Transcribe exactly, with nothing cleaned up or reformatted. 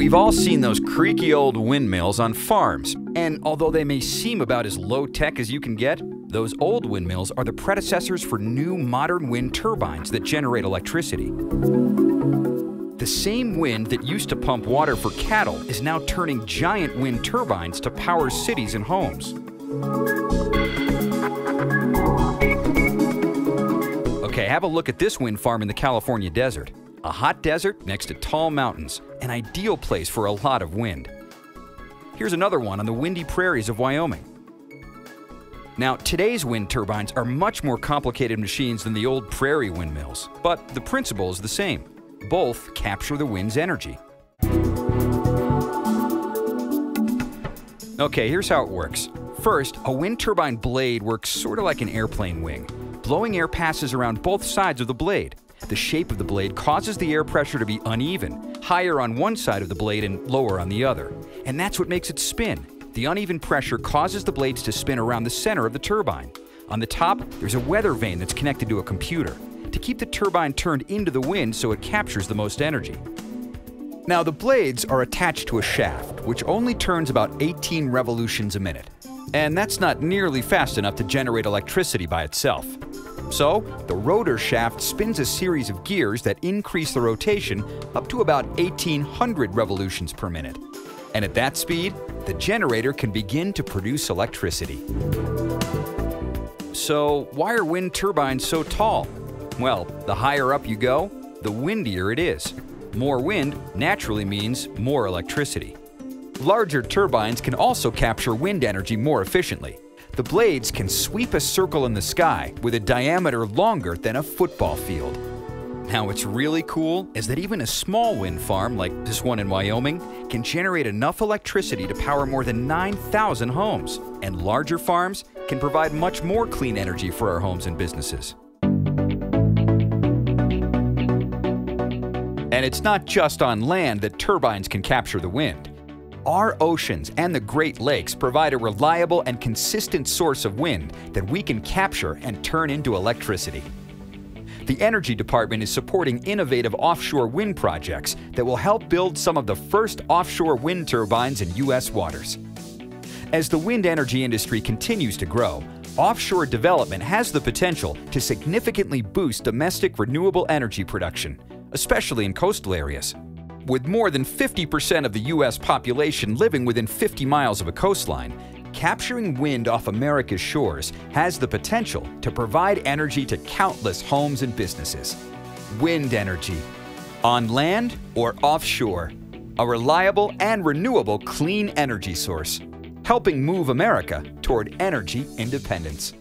We've all seen those creaky old windmills on farms, and although they may seem about as low-tech as you can get, those old windmills are the predecessors for new modern wind turbines that generate electricity. The same wind that used to pump water for cattle is now turning giant wind turbines to power cities and homes. Okay, have a look at this wind farm in the California desert. A hot desert next to tall mountains, an ideal place for a lot of wind. Here's another one on the windy prairies of Wyoming. Now, today's wind turbines are much more complicated machines than the old prairie windmills, but the principle is the same. Both capture the wind's energy. Okay, here's how it works. First, a wind turbine blade works sort of like an airplane wing. Blowing air passes around both sides of the blade. The shape of the blade causes the air pressure to be uneven, higher on one side of the blade and lower on the other. And that's what makes it spin. The uneven pressure causes the blades to spin around the center of the turbine. On the top, there's a weather vane that's connected to a computer to keep the turbine turned into the wind so it captures the most energy. Now, the blades are attached to a shaft, which only turns about eighteen revolutions a minute. And that's not nearly fast enough to generate electricity by itself. So, the rotor shaft spins a series of gears that increase the rotation up to about eighteen hundred revolutions per minute. And at that speed, the generator can begin to produce electricity. So, why are wind turbines so tall? Well, the higher up you go, the windier it is. More wind naturally means more electricity. Larger turbines can also capture wind energy more efficiently. The blades can sweep a circle in the sky with a diameter longer than a football field. Now, what's really cool is that even a small wind farm, like this one in Wyoming, can generate enough electricity to power more than nine thousand homes. And larger farms can provide much more clean energy for our homes and businesses. And it's not just on land that turbines can capture the wind. Our oceans and the Great Lakes provide a reliable and consistent source of wind that we can capture and turn into electricity. The Energy Department is supporting innovative offshore wind projects that will help build some of the first offshore wind turbines in U S waters. As the wind energy industry continues to grow, offshore development has the potential to significantly boost domestic renewable energy production, especially in coastal areas. With more than fifty percent of the U S population living within fifty miles of a coastline, capturing wind off America's shores has the potential to provide energy to countless homes and businesses. Wind energy, on land or offshore, a reliable and renewable clean energy source, helping move America toward energy independence.